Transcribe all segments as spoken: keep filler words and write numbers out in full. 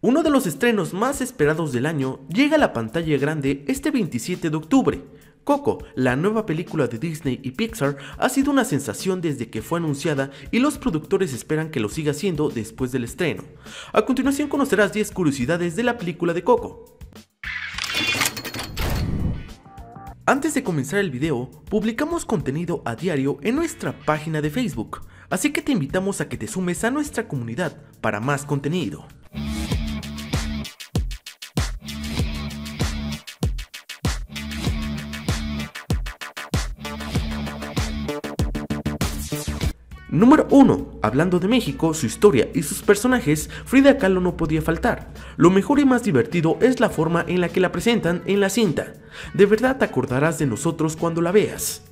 Uno de los estrenos más esperados del año llega a la pantalla grande este veintisiete de octubre. Coco, la nueva película de Disney y Pixar, ha sido una sensación desde que fue anunciada y los productores esperan que lo siga siendo después del estreno. A continuación conocerás diez curiosidades de la película de Coco. Antes de comenzar el video, publicamos contenido a diario en nuestra página de Facebook, así que te invitamos a que te sumes a nuestra comunidad para más contenido. Número uno. Hablando de México, su historia y sus personajes, Frida Kahlo no podía faltar. Lo mejor y más divertido es la forma en la que la presentan en la cinta. De verdad te acordarás de nosotros cuando la veas.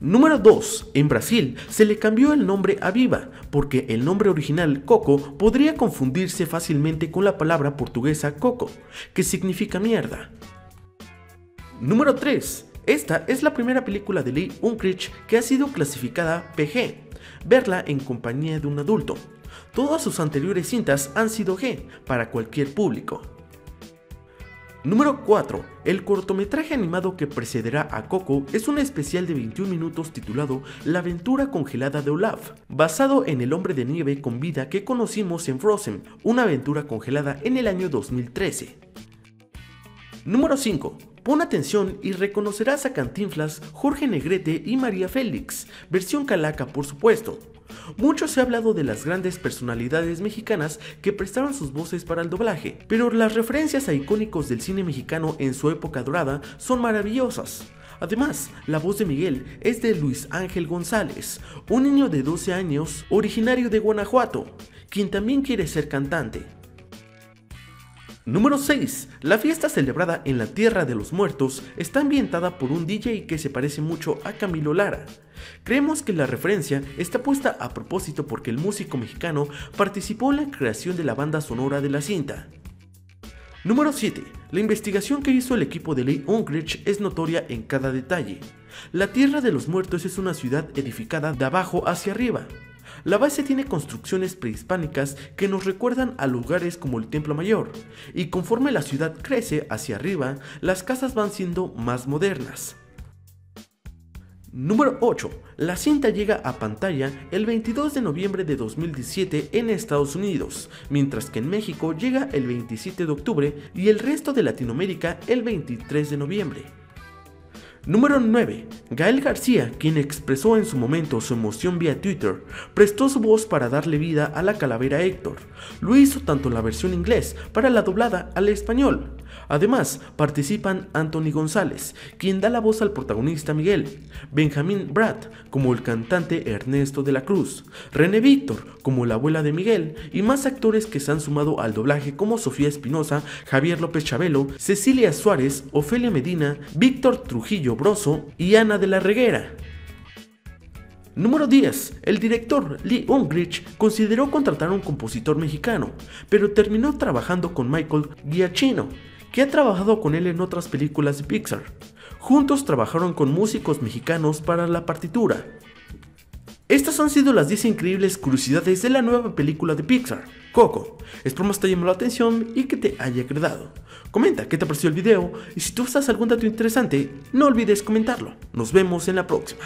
Número dos. En Brasil se le cambió el nombre a Viva, porque el nombre original Coco podría confundirse fácilmente con la palabra portuguesa Coco, que significa mierda. Número tres. Esta es la primera película de Lee Unkrich que ha sido clasificada P G, verla en compañía de un adulto. Todas sus anteriores cintas han sido G para cualquier público. Número cuatro. El cortometraje animado que precederá a Coco es un especial de veintiún minutos titulado La aventura congelada de Olaf, basado en el hombre de nieve con vida que conocimos en Frozen, una aventura congelada en el año dos mil trece. Número cinco. Pon atención y reconocerás a Cantinflas, Jorge Negrete y María Félix, versión calaca por supuesto. Mucho se ha hablado de las grandes personalidades mexicanas que prestaron sus voces para el doblaje, pero las referencias a icónicos del cine mexicano en su época dorada son maravillosas. Además, la voz de Miguel es de Luis Ángel González, un niño de doce años originario de Guanajuato, quien también quiere ser cantante. Número seis. La fiesta celebrada en la Tierra de los Muertos está ambientada por un D J que se parece mucho a Camilo Lara. Creemos que la referencia está puesta a propósito porque el músico mexicano participó en la creación de la banda sonora de la cinta. Número siete. La investigación que hizo el equipo de Lee Unkrich es notoria en cada detalle. La Tierra de los Muertos es una ciudad edificada de abajo hacia arriba. La base tiene construcciones prehispánicas que nos recuerdan a lugares como el Templo Mayor, y conforme la ciudad crece hacia arriba, las casas van siendo más modernas. Número ocho. La cinta llega a pantalla el veintidós de noviembre de dos mil diecisiete en Estados Unidos, mientras que en México llega el veintisiete de octubre y el resto de Latinoamérica el veintitrés de noviembre. Número nueve. Gael García, quien expresó en su momento su emoción vía Twitter, prestó su voz para darle vida a la calavera Héctor. Lo hizo tanto la versión inglés para la doblada al español. Además, participan Anthony González, quien da la voz al protagonista Miguel, Benjamín Bratt como el cantante Ernesto de la Cruz, René Víctor como la abuela de Miguel y más actores que se han sumado al doblaje como Sofía Espinosa, Javier López Chabelo, Cecilia Suárez, Ofelia Medina, Víctor Trujillo y Ana de la Reguera. Número diez. El director Lee Unkrich consideró contratar a un compositor mexicano, pero terminó trabajando con Michael Giacchino, que ha trabajado con él en otras películas de Pixar. Juntos trabajaron con músicos mexicanos para la partitura. Estas han sido las diez increíbles curiosidades de la nueva película de Pixar, Coco. Espero más te haya llamado la atención y que te haya agradado. Comenta qué te pareció el video y si tú usas algún dato interesante, no olvides comentarlo. Nos vemos en la próxima.